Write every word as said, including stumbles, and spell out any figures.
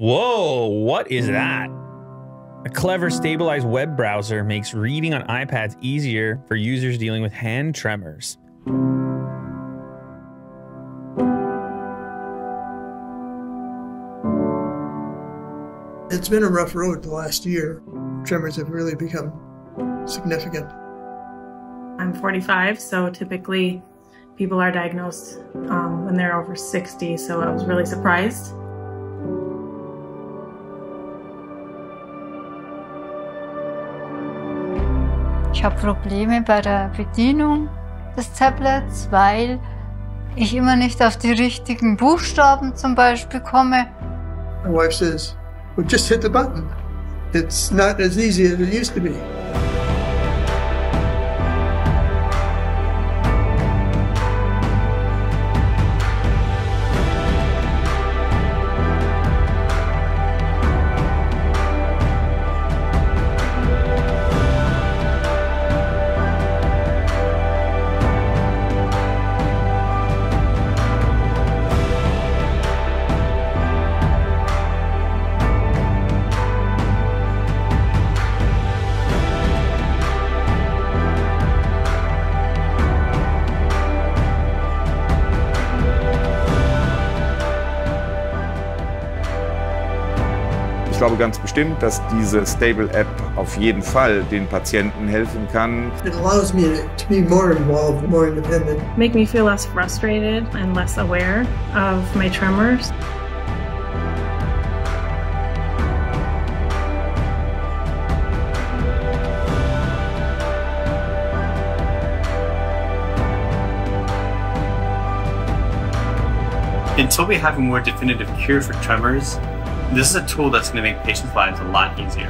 Whoa, what is that? A clever stabilized web browser makes reading on iPads easier for users dealing with hand tremors. It's been a rough road the last year. Tremors have really become significant. I'm forty-five, so typically people are diagnosed um, when they're over sixty, so I was really surprised. Ich habe Probleme bei der Bedienung des Tablets, weil ich immer nicht auf die richtigen Buchstaben zum Beispiel komme. My wife says, well, just hit the button. It's not as easy as it used to be. Ich glaube ganz bestimmt, dass diese Stable-App auf jeden Fall den Patienten helfen kann. It allows me to be more involved, more independent. Make me feel less frustrated and less aware of my tremors. Until we have a more definitive cure for tremors, this is a tool that's going to make patients' lives a lot easier.